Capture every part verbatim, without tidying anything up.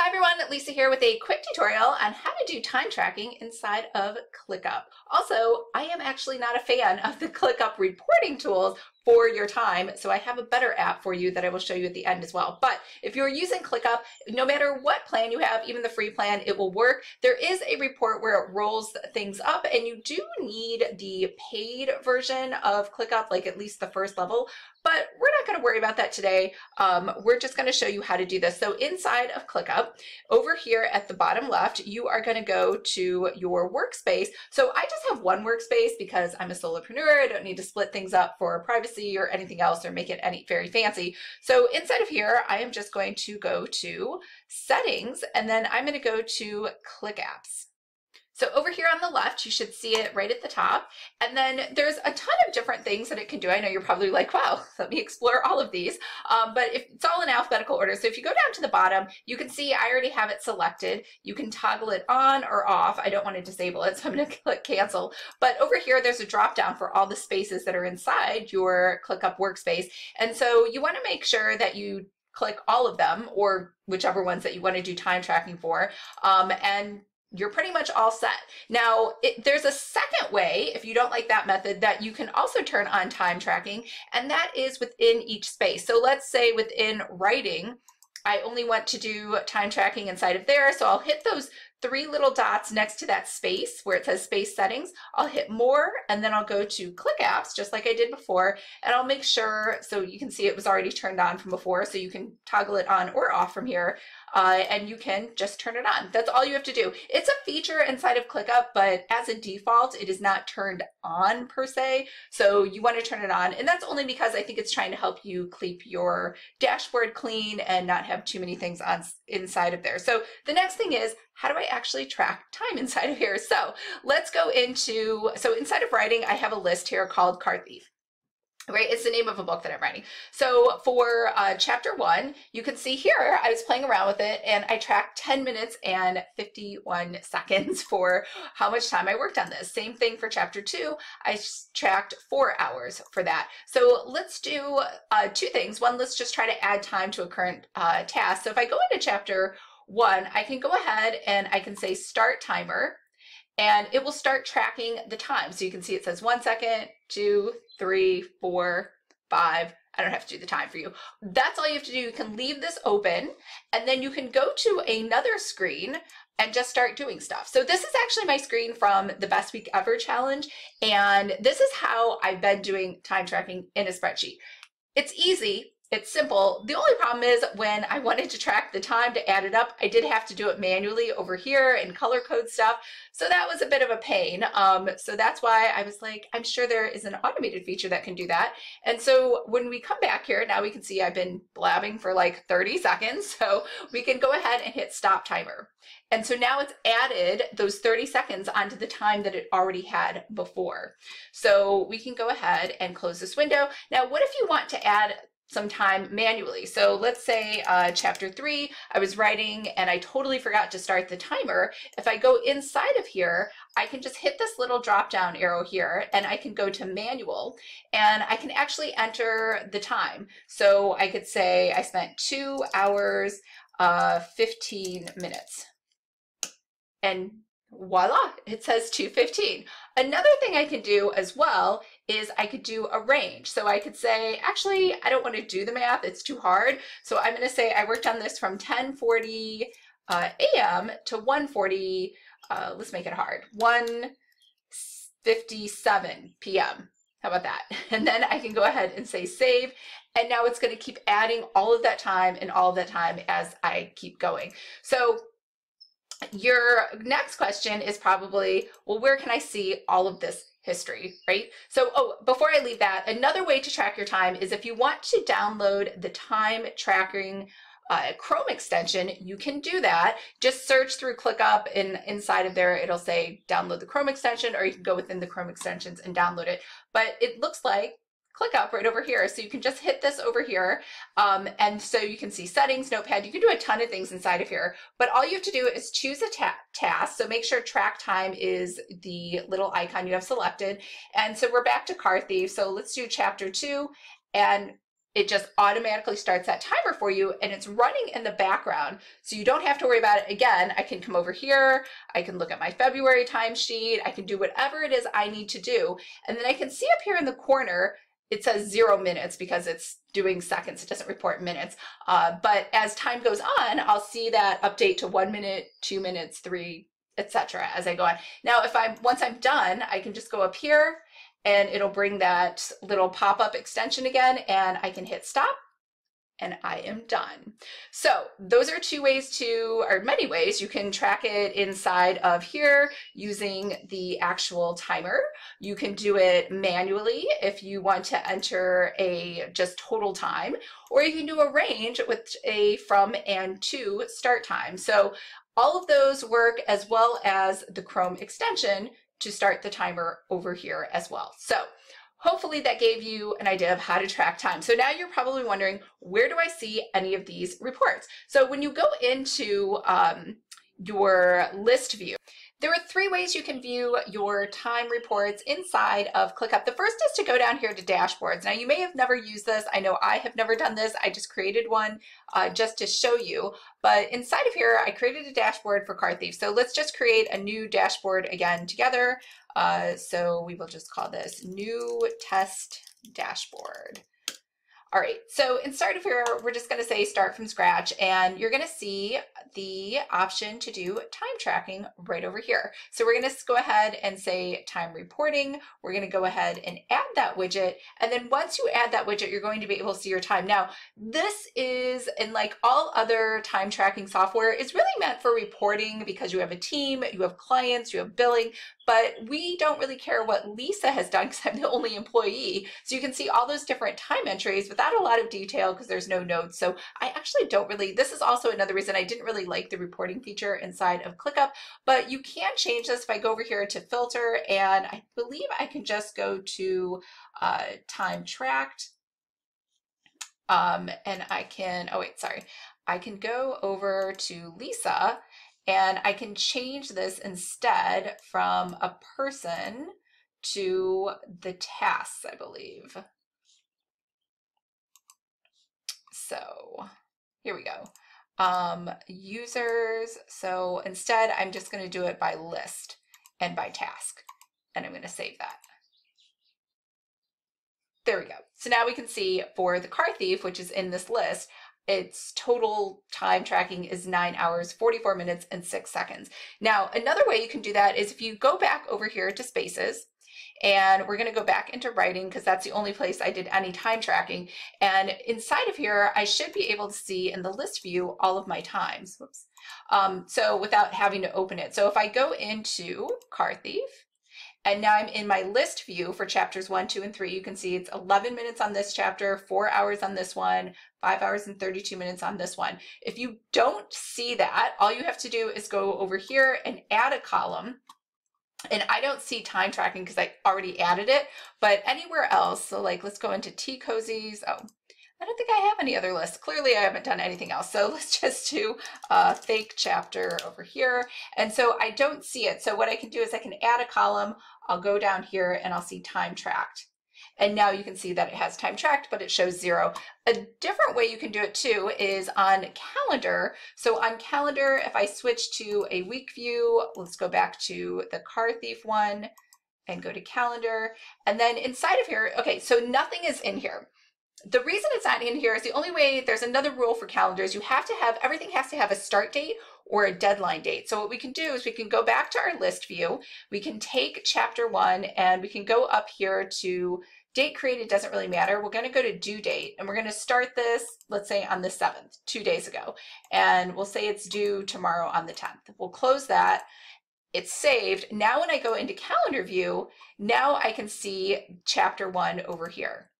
Hi everyone, Lisa here with a quick tutorial on how to do time tracking inside of ClickUp. Also, I am actually not a fan of the ClickUp reporting tools for your time, so I have a better app for you that I will show you at the end as well. But if you're using ClickUp, no matter what plan you have, even the free plan, it will work. There is a report where it rolls things up, and you do need the paid version of ClickUp, like at least the first level. But we're not going to worry about that today. Um, we're just going to show you how to do this. So inside of ClickUp, over here at the bottom left, you are going to go to your workspace. So I just have one workspace because I'm a solopreneur. I don't need to split things up for privacy or anything else or make it any very fancy. So inside of here, I am just going to go to Settings, and then I'm going to go to Click Apps. So over here on the left, you should see it right at the top. And then there's a ton of different things that it can do. I know you're probably like, wow, let me explore all of these. Um, but if, it's all in alphabetical order. So if you go down to the bottom, you can see I already have it selected. You can toggle it on or off. I don't want to disable it, so I'm going to click cancel. But over here, there's a drop down for all the spaces that are inside your ClickUp workspace. And so you want to make sure that you click all of them or whichever ones that you want to do time tracking for. Um, and you're pretty much all set. Now, it, there's a second way, if you don't like that method, that you can also turn on time tracking, and that is within each space. So let's say within writing, I only want to do time tracking inside of there, so I'll hit those three little dots next to that space where it says space settings. I'll hit more, and then I'll go to Click Apps, just like I did before, and I'll make sure, so you can see it was already turned on from before, so you can toggle it on or off from here, uh, and you can just turn it on. That's all you have to do. It's a feature inside of ClickUp, but as a default, it is not turned on per se, so you want to turn it on, and that's only because I think it's trying to help you keep your dashboard clean and not have too many things on inside of there. So the next thing is, how do I actually track time inside of here? So let's go into, so inside of writing, I have a list here called Card Thief, right? It's the name of a book that I'm writing. So for uh, chapter one, you can see here, I was playing around with it and I tracked ten minutes and fifty-one seconds for how much time I worked on this. Same thing for chapter two, I tracked four hours for that. So let's do uh, two things. One, let's just try to add time to a current uh, task. So if I go into chapter one, I can go ahead and I can say start timer, and it will start tracking the time. So you can see it says one second, two, three, four, five. I don't have to do the time for you. That's all you have to do. You can leave this open, and then you can go to another screen and just start doing stuff. So this is actually my screen from the Best Week Ever challenge, and this is how I've been doing time tracking in a spreadsheet. It's easy. It's simple. The only problem is when I wanted to track the time to add it up, I did have to do it manually over here and color code stuff. So that was a bit of a pain. Um, so that's why I was like, I'm sure there is an automated feature that can do that. And so when we come back here, now we can see I've been blabbing for like thirty seconds. So we can go ahead and hit stop timer. And so now it's added those thirty seconds onto the time that it already had before. So we can go ahead and close this window. Now, what if you want to add some time manually? So let's say uh, chapter three, I was writing and I totally forgot to start the timer. If I go inside of here, I can just hit this little drop down arrow here and I can go to manual and I can actually enter the time. So I could say I spent two hours, uh, fifteen minutes, and voila, it says two fifteen. Another thing I can do as well is I could do a range. So I could say, actually, I don't want to do the math, it's too hard. So I'm going to say I worked on this from ten forty uh, a m to one forty, uh, let's make it hard, one fifty-seven p m How about that? And then I can go ahead and say save. And now it's going to keep adding all of that time and all of that time as I keep going. So your next question is probably, well, where can I see all of this history, right? So, oh, before I leave that, another way to track your time is if you want to download the time tracking uh, Chrome extension, you can do that. Just search through ClickUp, and inside of there, it'll say download the Chrome extension, or you can go within the Chrome extensions and download it. But it looks like ClickUp right over here. So you can just hit this over here. Um, and so you can see settings, notepad, you can do a ton of things inside of here, but all you have to do is choose a ta task. So make sure track time is the little icon you have selected. And so we're back to Card Thief. So let's do chapter two, and it just automatically starts that timer for you, and it's running in the background, so you don't have to worry about it. Again, I can come over here, I can look at my February timesheet, I can do whatever it is I need to do, and then I can see up here in the corner, it says zero minutes because it's doing seconds, it doesn't report minutes. Uh, but as time goes on, I'll see that update to one minute, two minutes, three, et cetera as I go on. Now, if I'm, once I'm done, I can just go up here and it'll bring that little pop-up extension again, and I can hit stop and I am done. So those are two ways to, or many ways, you can track it inside of here using the actual timer. You can do it manually if you want to enter a just total time, or you can do a range with a from and to start time. So all of those work, as well as the Chrome extension to start the timer over here as well. So hopefully that gave you an idea of how to track time. So now you're probably wondering, where do I see any of these reports? So when you go into um, your list view, there are three ways you can view your time reports inside of ClickUp. The first is to go down here to dashboards. Now you may have never used this. I know I have never done this. I just created one uh, just to show you. But inside of here, I created a dashboard for Card Thief. So let's just create a new dashboard again together. Uh, so we will just call this new test dashboard. All right, so inside of here, we're just gonna say start from scratch, and you're gonna see the option to do time tracking right over here. So we're gonna go ahead and say time reporting. We're gonna go ahead and add that widget. And then once you add that widget, you're going to be able to see your time. Now, this is, and like all other time tracking software, is really meant for reporting because you have a team, you have clients, you have billing, but we don't really care what Lisa has done because I'm the only employee. So you can see all those different time entries without a lot of detail because there's no notes. So I actually don't really, this is also another reason I didn't really like the reporting feature inside of ClickUp, but you can change this if I go over here to filter, and I believe I can just go to uh, time tracked. Um, and I can, oh wait, sorry. I can go over to Lisa, and I can change this instead from a person to the tasks, I believe. So here we go. Um, users. So instead, I'm just going to do it by list and by task, and I'm going to save that. There we go. So now we can see for the Card Thief, which is in this list, its total time tracking is nine hours, forty-four minutes and six seconds. Now, another way you can do that is if you go back over here to Spaces, and we're gonna go back into writing because that's the only place I did any time tracking. And inside of here, I should be able to see in the list view all of my times. Whoops. Um, so without having to open it. So if I go into Card Thief, and now I'm in my list view for chapters one, two, and three. You can see it's eleven minutes on this chapter, four hours on this one, five hours and thirty-two minutes on this one. If you don't see that, all you have to do is go over here and add a column. And I don't see time tracking because I already added it, but anywhere else. So like, let's go into Tea Cozies. Oh, I don't think I have any other lists. Clearly I haven't done anything else. So let's just do a fake chapter over here. And so I don't see it. So what I can do is I can add a column. I'll go down here and I'll see time tracked. And now you can see that it has time tracked, but it shows zero. A different way you can do it too is on calendar. So on calendar, if I switch to a week view, let's go back to the Card Thief one and go to calendar. And then inside of here, okay, so nothing is in here. The reason it's not in here is the only way, there's another rule for calendars. You have to have, everything has to have a start date or a deadline date. So what we can do is we can go back to our list view. We can take chapter one and we can go up here to date created, doesn't really matter. We're gonna go to due date and we're gonna start this, let's say on the seventh, two days ago. And we'll say it's due tomorrow on the tenth. We'll close that. It's saved. Now when I go into calendar view, now I can see chapter one over here.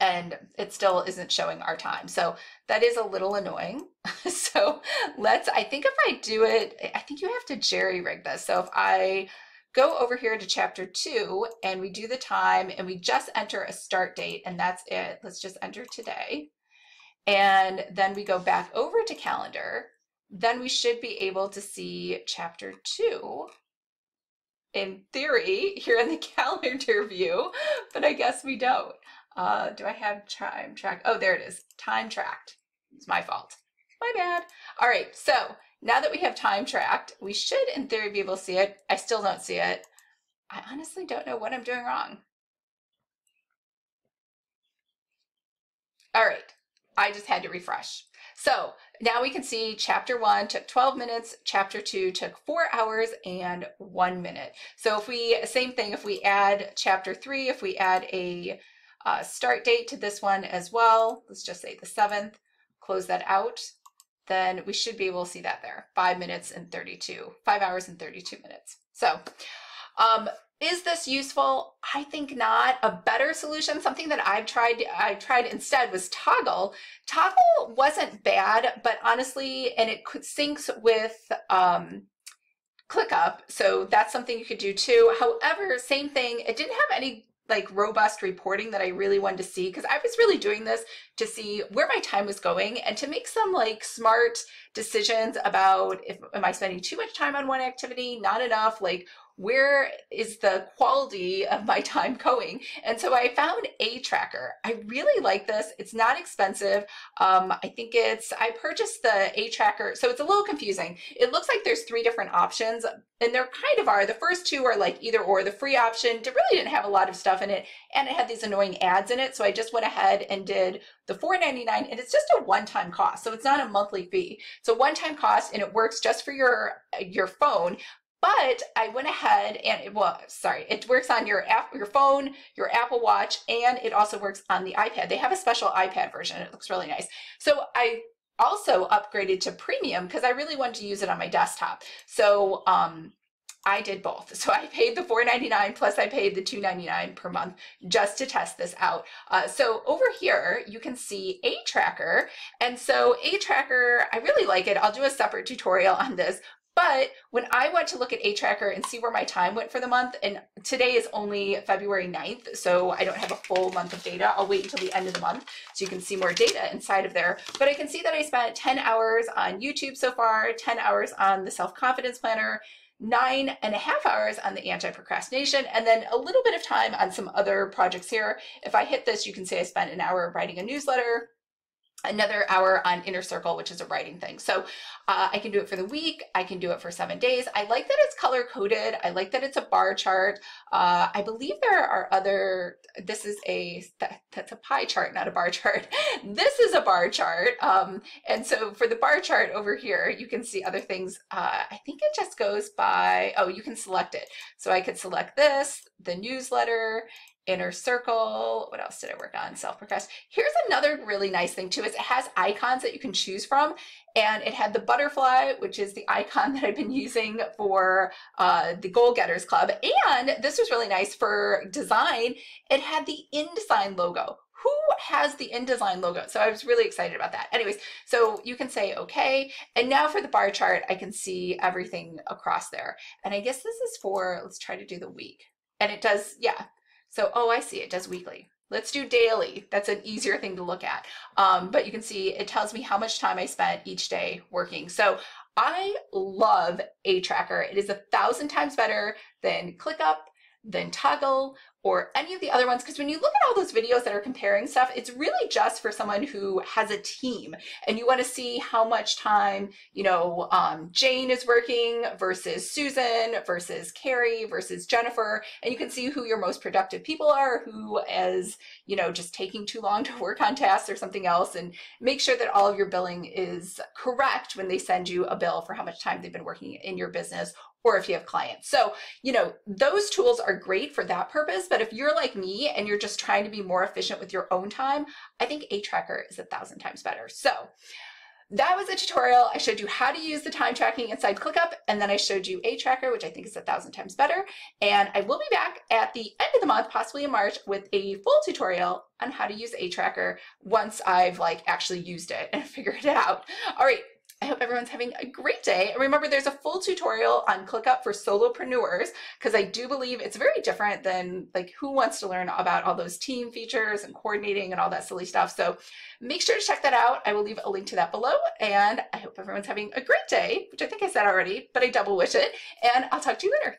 And it still isn't showing our time. So that is a little annoying. So let's, I think if I do it, I think you have to jerry rig this. So if I go over here to chapter two and we do the time and we just enter a start date and that's it. Let's just enter today. And then we go back over to calendar. Then we should be able to see chapter two. In theory, here in the calendar view, but I guess we don't. Uh, do I have time tracked? Oh, there it is. Time tracked. It's my fault. My bad. All right. So now that we have time tracked, we should in theory be able to see it. I still don't see it. I honestly don't know what I'm doing wrong. All right. I just had to refresh. So now we can see chapter one took twelve minutes, chapter two took four hours and one minute. So if we, same thing, if we add chapter three, if we add a uh, start date to this one as well, let's just say the seventh, close that out, then we should be able to see that there, five minutes and thirty-two, five hours and thirty-two minutes. So um, is this useful? I think not. A better solution, something that I've tried, I tried instead was Toggle. Toggle wasn't bad, but honestly, and it could syncs with um, ClickUp, so that's something you could do too. However, same thing, it didn't have any like robust reporting that I really wanted to see, because I was really doing this to see where my time was going and to make some like smart decisions about if am I spending too much time on one activity, not enough, like where is the quality of my time going? And so I found A-Tracker. I really like this. It's not expensive. Um, I think it's, I purchased the A-Tracker. So it's a little confusing. It looks like there's three different options and there kind of are. The first two are like either or. The free option really didn't have a lot of stuff in it and it had these annoying ads in it. So I just went ahead and did the four ninety-nine and it's just a one-time cost. So it's not a monthly fee. It's a one-time cost and it works just for your, your phone. But I went ahead and, well, sorry, it works on your app, your phone, your Apple Watch, and it also works on the iPad. They have a special iPad version. It looks really nice. So I also upgraded to premium because I really wanted to use it on my desktop. So um, I did both. So I paid the four ninety-nine plus I paid the two ninety-nine per month just to test this out. Uh, so over here, you can see A-Tracker. And so A-Tracker, I really like it. I'll do a separate tutorial on this. But when I went to look at A-Tracker and see where my time went for the month, and today is only February ninth, so I don't have a full month of data. I'll wait until the end of the month so you can see more data inside of there. But I can see that I spent ten hours on YouTube so far, ten hours on the self-confidence planner, nine and a half hours on the anti-procrastination, and then a little bit of time on some other projects here. If I hit this, you can see I spent an hour writing a newsletter, another hour on Inner Circle, which is a writing thing. So uh, I can do it for the week. I can do it for seven days. I like that it's color coded. I like that it's a bar chart. Uh, I believe there are other, this is a, that, that's a pie chart, not a bar chart. This is a bar chart. Um, and so for the bar chart over here, you can see other things. Uh, I think it just goes by, oh, you can select it. So I could select this, the newsletter, Inner Circle. What else did I work on? Self-procrastination. Here's another really nice thing too, is it has icons that you can choose from. And it had the butterfly, which is the icon that I've been using for uh, the Goal Getters Club. And this was really nice for design. It had the InDesign logo. Who has the InDesign logo? So I was really excited about that. Anyways, so you can say, okay. And now for the bar chart, I can see everything across there. And I guess this is for, let's try to do the week. And it does, yeah. So, oh, I see, it does weekly. Let's do daily. That's an easier thing to look at. Um, but you can see it tells me how much time I spent each day working. So I love A-Tracker. It is a thousand times better than ClickUp, than Toggle, or any of the other ones, because when you look at all those videos that are comparing stuff, it's really just for someone who has a team and you want to see how much time, you know, um, Jane is working versus Susan versus Carrie versus Jennifer, and you can see who your most productive people are, who is, you know, just taking too long to work on tasks or something else, and make sure that all of your billing is correct when they send you a bill for how much time they've been working in your business, or if you have clients. So, you know, those tools are great for that purpose, but if you're like me and you're just trying to be more efficient with your own time, I think A-Tracker is a thousand times better. So that was a tutorial. I showed you how to use the time tracking inside ClickUp, and then I showed you A-Tracker, which I think is a thousand times better. And I will be back at the end of the month, possibly in March, with a full tutorial on how to use A-Tracker once I've like actually used it and figured it out. All right. I hope everyone's having a great day. And remember, there's a full tutorial on ClickUp for solopreneurs, because I do believe it's very different than like who wants to learn about all those team features and coordinating and all that silly stuff. So make sure to check that out. I will leave a link to that below. And I hope everyone's having a great day, which I think I said already, but I double wish it. And I'll talk to you later.